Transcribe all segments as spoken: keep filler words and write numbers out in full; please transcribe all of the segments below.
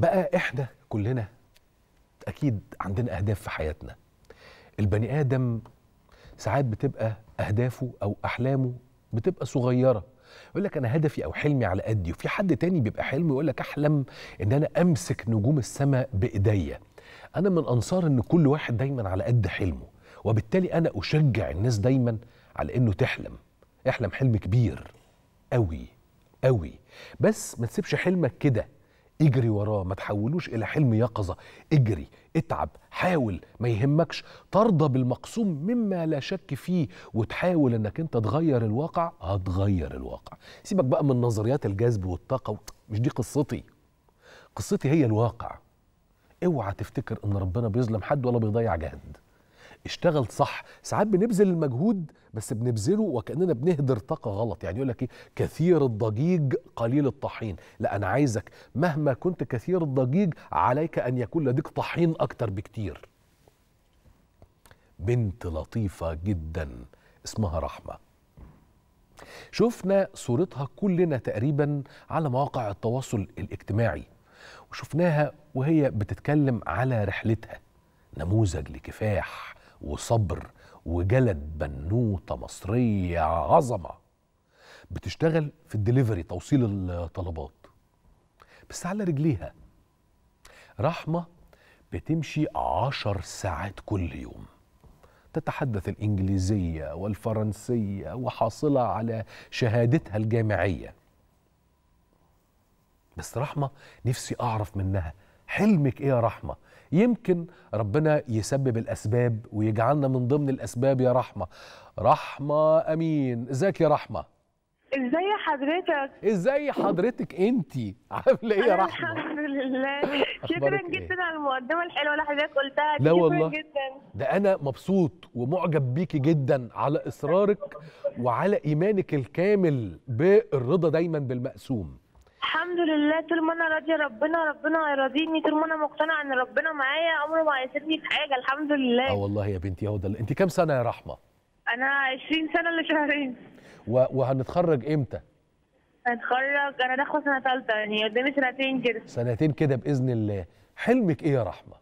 بقى احنا كلنا اكيد عندنا اهداف في حياتنا. البني ادم ساعات بتبقى اهدافه او احلامه بتبقى صغيره، يقول لك انا هدفي او حلمي على قدي، وفي حد تاني بيبقى حلمه يقول لك احلم ان انا امسك نجوم السماء بايديا. انا من انصار ان كل واحد دايما على قد حلمه، وبالتالي انا اشجع الناس دايما على انه تحلم، احلم حلم كبير قوي قوي، بس ما تسيبش حلمك كده اجري وراه، ما تحولوش الى حلم يقظه، اجري، اتعب، حاول، ما يهمكش، ترضى بالمقسوم مما لا شك فيه وتحاول انك انت تغير الواقع، هتغير الواقع. سيبك بقى من نظريات الجذب والطاقه، مش دي قصتي. قصتي هي الواقع. اوعى تفتكر ان ربنا بيظلم حد ولا بيضيع جهد. اشتغل صح، ساعات بنبذل المجهود بس بنبذله وكأننا بنهدر طاقة غلط، يعني يقول لك ايه كثير الضجيج قليل الطحين، لا أنا عايزك مهما كنت كثير الضجيج عليك أن يكون لديك طحين أكتر بكتير. بنت لطيفة جدا اسمها رحمة، شفنا صورتها كلنا تقريبا على مواقع التواصل الاجتماعي، وشفناها وهي بتتكلم على رحلتها، نموذج لكفاح وصبر وجلد، بنوته مصريه عظمه، بتشتغل في الدليفري توصيل الطلبات، بس على رجليها. رحمه بتمشي عشر ساعات كل يوم، تتحدث الانجليزيه والفرنسيه وحاصله على شهادتها الجامعيه. بس رحمه نفسي اعرف منها حلمك ايه يا رحمه؟ يمكن ربنا يسبب الأسباب ويجعلنا من ضمن الأسباب يا رحمة. رحمة أمين، ازيك يا رحمة؟ ازاي حضرتك؟ ازاي حضرتك انتي؟ عاملة ايه يا رحمة؟ الحمد لله، شكرا جدا إيه؟ على المقدمة الحلوة اللي حضرتك قلتها، لا والله جدا. ده أنا مبسوط ومعجب بيكي جدا على إصرارك وعلى إيمانك الكامل بالرضا دايما بالمقسوم. الحمد لله، طول ما انا راضيه ربنا ربنا هيراضيني، طول ما انا مقتنعه ان ربنا معايا عمره ما هيسيبني في حاجه، الحمد لله. اه والله يا بنتي اهو ده. انت كام سنه يا رحمه؟ انا عشرين سنه الا شهرين. وهنتخرج امتى؟ هنتخرج انا داخله سنه ثالثه، يعني قدامي سنتين كده. سنتين كده باذن الله. حلمك ايه يا رحمه؟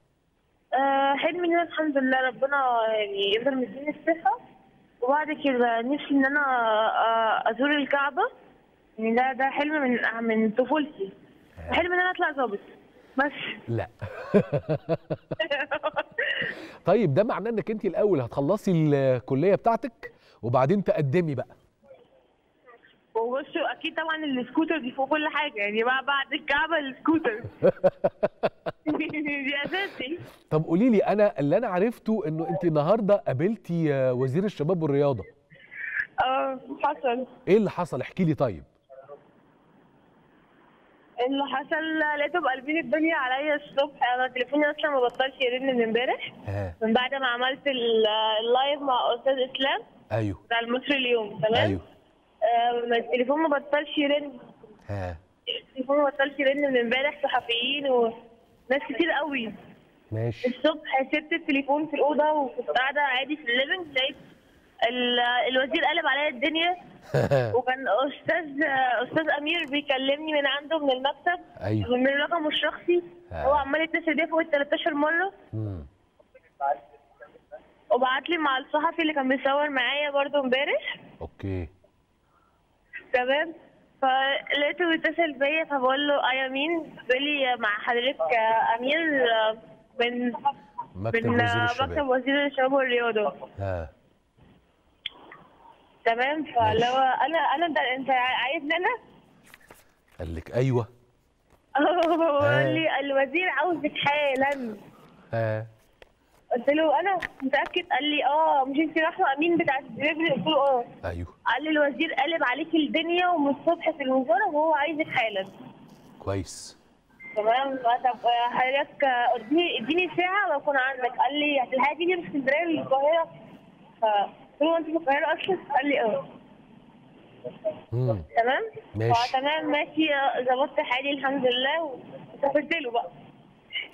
آه حلمي ان انا الحمد لله ربنا يعني يقدر مديني الصحه، وبعد كده نفسي ان انا ازور الكعبه، يعني ده ده حلم من من طفولتي. حلم ان انا اطلع ظابط بس. لا طيب ده معناه انك انت الاول هتخلصي الكليه بتاعتك وبعدين تقدمي بقى. وبصوا اكيد طبعا السكوتر دي فوق كل حاجه، يعني بقى بعد الكعبه السكوتر دي اساسي. طب قولي لي، انا اللي انا عرفته انه انت النهارده قابلتي وزير الشباب والرياضه. اه حصل. ايه اللي حصل؟ احكي لي طيب. اللي حصل لقيته بقلبين الدنيا عليا الصبح، انا تليفوني اصلا ما بطلش يرن من امبارح، من بعد ما عملت اللايف مع استاذ اسلام. ايوه. بتاع المصري اليوم. تمام. ايوه. آه التليفون ما بطلش يرن. ها. التليفون ما بطلش يرن من امبارح، صحفيين وناس كتير قوي. ماشي. الصبح سبت التليفون في الاوضه وكنت قاعده عادي في الليفنج، لقيت الوزير قلب عليا الدنيا وكان استاذ استاذ امير بيكلمني من عنده من المكتب. أيوة. من رقمه الشخصي، هو عمال يتصل بيا فوق ال تلتاشر مره، وبعت لي مع الصحفي اللي كان بيصور معايا برضه امبارح. اوكي تمام. فلقيته بيتصل بيا فبقول له ايوه مين؟ بيقول لي مع حضرتك امير من مكتب من مكتب وزير الشباب والرياضه. ها. تمام. فلو انا انا انت عايزني انا؟ قال لك ايوه. قال لي الوزير عاوزك حالا. اه قلت له انا متاكد؟ قال لي اه. مش انت رحمه امين بتاعت الدليفري؟ قلت له اه. ايوه. قال لي الوزير قلب عليك الدنيا ومن الصبح في الوزاره وهو عايزك حالا. كويس تمام. طب حضرتك اديني اديني ساعه واكون عندك. قال لي هتلحقي تيجي من اسكندريه للقاهره؟ ف هو انت في القاهره اصلا؟ قال لي اه. تمام؟ ماشي. تمام ماشي، ظبطت حالي الحمد لله وسافرت له بقى.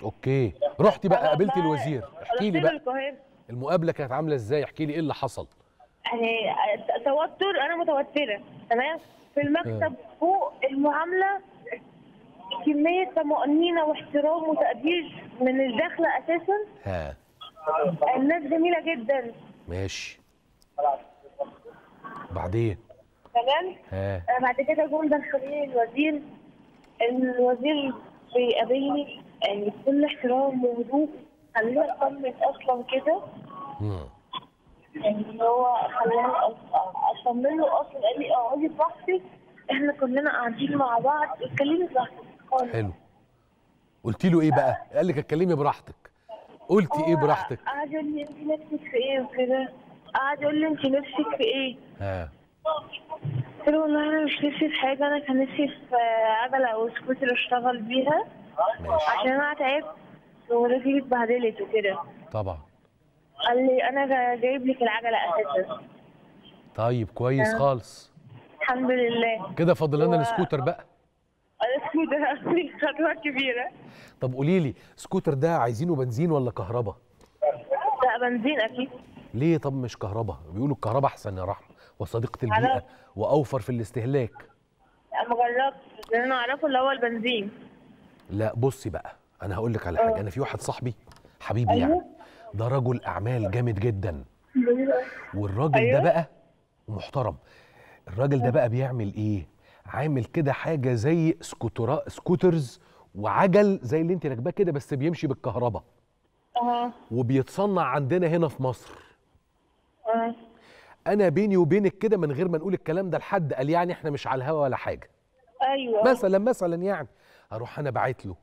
اوكي، رحتي بقى قابلتي الوزير، احكي لي بقى المقابله كانت عامله ازاي؟ احكي لي ايه اللي حصل؟ يعني توتر، انا متوتره تمام؟ في المكتب فوق المعامله كميه طمانينه واحترام وتقدير من الداخله اساسا. ها الناس جميله جدا. ماشي. بعدين تمام. ها بعد كده جم داخلين الوزير الوزير بيقابلني يعني بكل احترام وهدوء، خليني اطمن اصلا كده. امم يعني هو خلاني اطمن له اصلا، قال لي اقعدي براحتك، احنا كلنا قاعدين مع بعض، اتكلمي براحتك خالص. حلو. قلتي له ايه بقى؟ قال لك اتكلمي براحتك. قلتي ايه براحتك؟ قعد يقول لي انت نفسك في ايه وكده، قعد يقول لي انت نفسك في ايه؟ اه قلت له والله انا مش نفسي في حاجه، انا كان نفسي في عجله او سكوتر اشتغل بيها. ماشي. عشان انا تعبت وولادي اتبهدلت وكده. طبعا. قال لي انا جايب لك العجله اساسا. طيب كويس. أه. خالص. الحمد لله. كده فاضل لنا و... السكوتر بقى. السكوتر خطوه كبيره. طب قولي لي السكوتر ده عايزينه بنزين ولا كهرباء؟ لا بنزين اكيد. ليه طب مش كهرباء؟ بيقولوا الكهرباء احسن يا رحمه وصديقه البيئه واوفر في الاستهلاك. لا ما جربتش، اللي انا اعرفه اللي هو البنزين. لا بصي بقى انا هقول لك على حاجه، انا في واحد صاحبي حبيبي يعني ده رجل اعمال جامد جدا، والراجل ده بقى محترم. الراجل ده بقى بيعمل ايه؟ عامل كده حاجه زي سكوتر سكوترز وعجل زي اللي انت راكباه كده بس بيمشي بالكهرباء. اه وبيتصنع عندنا هنا في مصر. اه انا بيني وبينك كده من غير ما نقول الكلام ده لحد، قال يعني احنا مش على الهوا ولا حاجه. ايوه مثلا مثلا يعني اروح انا باعت له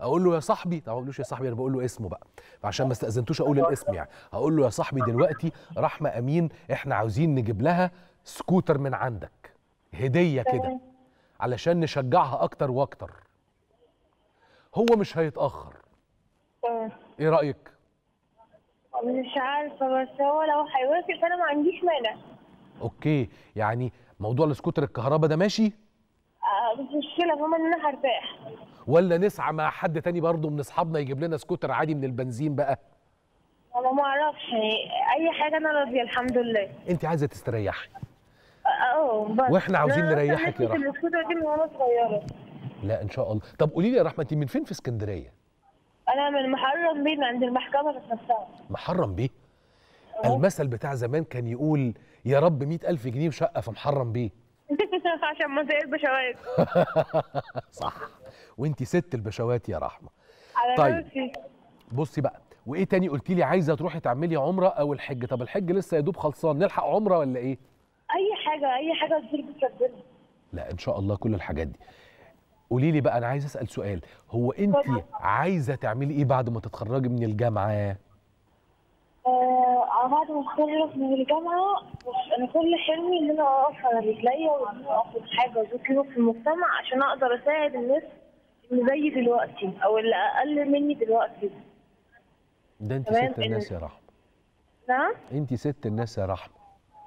اقول له يا صاحبي، ما اقولوش يا صاحبي، انا بقول له اسمه بقى عشان ما استاذنتوش اقول الاسم يعني، هقول له يا صاحبي دلوقتي رحمه امين احنا عاوزين نجيب لها سكوتر من عندك هديه كده علشان نشجعها اكتر واكتر. هو مش هيتاخر. ايه رايك؟ مش عارفه بس هو لو هيوافق فانا ما عنديش مانع. اوكي يعني موضوع السكوتر الكهرباء ده ماشي؟ آه مش مشكله ماما ان انا هرتاح. ولا نسعى مع حد تاني برضه من اصحابنا يجيب لنا سكوتر عادي من البنزين بقى؟ انا ما اعرفش اي حاجه، انا راضيه الحمد لله. انت عايزه تستريحي. اه بس واحنا عاوزين نريحك يا رحمه. السكوتر دي من وانا صغيره. لا ان شاء الله. طب قولي لي يا رحمه انت من فين في اسكندريه؟ أنا من محرم بيه، عند المحكمة في نفسها. محرم بيه؟ المثل بتاع زمان كان يقول يا رب مية ألف جنيه وشقة في محرم بيه. عشان منطقة البشوات. صح، وأنت ست البشوات يا رحمة. على طيب نفسي. بصي بقى، وإيه تاني قلتي لي عايزة تروحي تعملي عمرة أو الحج؟ طب الحج لسه يا دوب خلصان، نلحق عمرة ولا إيه؟ أي حاجة، أي حاجة تزيد بتكبرها. لا إن شاء الله كل الحاجات دي. قولي لي بقى، انا عايز اسال سؤال، هو انت عايزه تعملي ايه بعد ما تتخرجي من الجامعه؟ اه بعد ما اتخرج من الجامعه انا كل حلمي ان انا اقف على رجليا وان انا اخد حاجه وجود في المجتمع عشان اقدر اساعد الناس اللي زي دلوقتي او اللي اقل مني دلوقتي. ده انت ست الناس يا رحمه. نعم؟ انت ست الناس يا رحمه.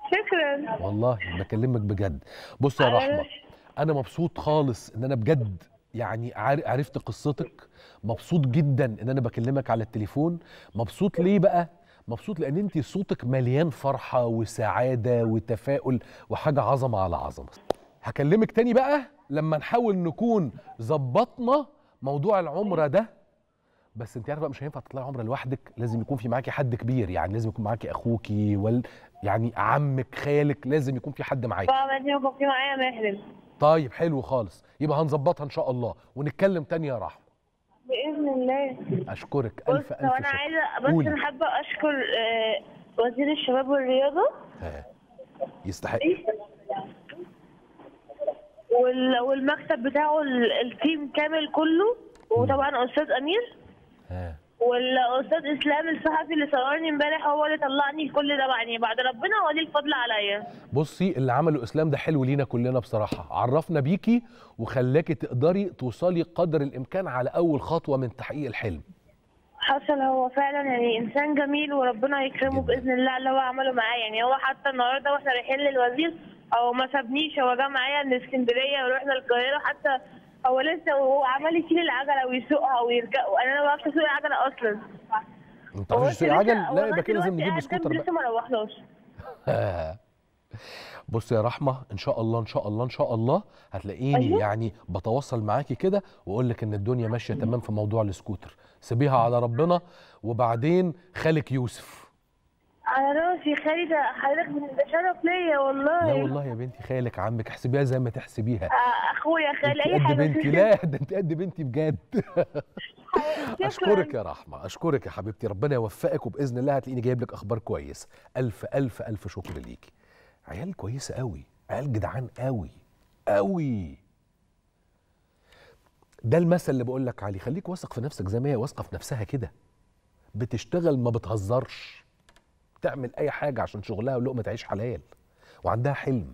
شكرا. والله بكلمك بجد. بصي يا رحمه أنا مبسوط خالص إن أنا بجد يعني عرفت قصتك، مبسوط جدا إن أنا بكلمك على التليفون، مبسوط ليه بقى؟ مبسوط لأن أنت صوتك مليان فرحة وسعادة وتفاؤل وحاجة عظمة على عظمة. هكلمك تاني بقى لما نحاول نكون ظبطنا موضوع العمرة ده، بس أنت عارفة بقى مش هينفع تطلعي عمرة لوحدك، لازم يكون في معاكي حد كبير، يعني لازم يكون معاكي أخوكي وال يعني عمك خالك، لازم يكون في حد معاكي. طبعا يبقى في معايا محرم. طيب حلو خالص، يبقى هنظبطها ان شاء الله ونتكلم تاني يا رحمه باذن الله. اشكرك الف الف شكر. انا عايزه بس انا حابه اشكر آه وزير الشباب والرياضه. ها. يستحق. وال... والمكتب بتاعه ال... التيم كامل كله، وطبعا استاذ امير. ها. والاستاذ اسلام الصحفي اللي صورني امبارح هو اللي طلعني لكل ده، يعني بعد ربنا ولي الفضل عليا. بصي اللي عمله اسلام ده حلو لينا كلنا بصراحه، عرفنا بيكي وخلاكي تقدري توصلي قدر الامكان على اول خطوه من تحقيق الحلم. حصل، هو فعلا يعني انسان جميل وربنا يكرمه جدا. باذن الله اللي هو عمله معايا، يعني هو حتى النهارده واحنا رايحين للوزير هو ما سابنيش، هو جه معايا من اسكندريه ورحنا القاهره، حتى هو لسه هو عمال يشيل العجله ويسوقها ويرجع، وانا انا واقفه اسوق العجله اصلا. انت عارفه تسوقي عجل؟ لا يبقى كده لازم نجيب سكوتر بقى. لسه ما روحناش. بص يا رحمه، ان شاء الله ان شاء الله ان شاء الله هتلاقيني أيه؟ يعني بتواصل معاكي كده واقول لك ان الدنيا ماشيه تمام في موضوع السكوتر، سيبيها على ربنا. وبعدين خالك يوسف على راسي، خالي ده حضرتك ده شرف ليا والله. لا والله يا بنتي، خالك عمك، احسبيها زي ما تحسبيها. آه اخويا خالي اي حاجه بنتي. لا ده انت قد بنتي بجد. اشكرك يا رحمه، اشكرك يا حبيبتي، ربنا يوفقك، وباذن الله هتلاقيني جايب لك اخبار كويسه. الف الف الف شكر ليكي. عيال كويسه قوي، عيال جدعان قوي قوي. ده المثل اللي بقول لك عليه، خليك واثق في نفسك زي ما هي واثقه في نفسها كده. بتشتغل ما بتهزرش، تعمل اي حاجه عشان شغلها ولقمه تعيش حلال، وعندها حلم.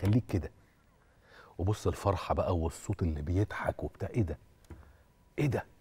خليك كده. وبص الفرحه بقى والصوت اللي بيضحك وبتاع، ايه ده؟ ايه ده؟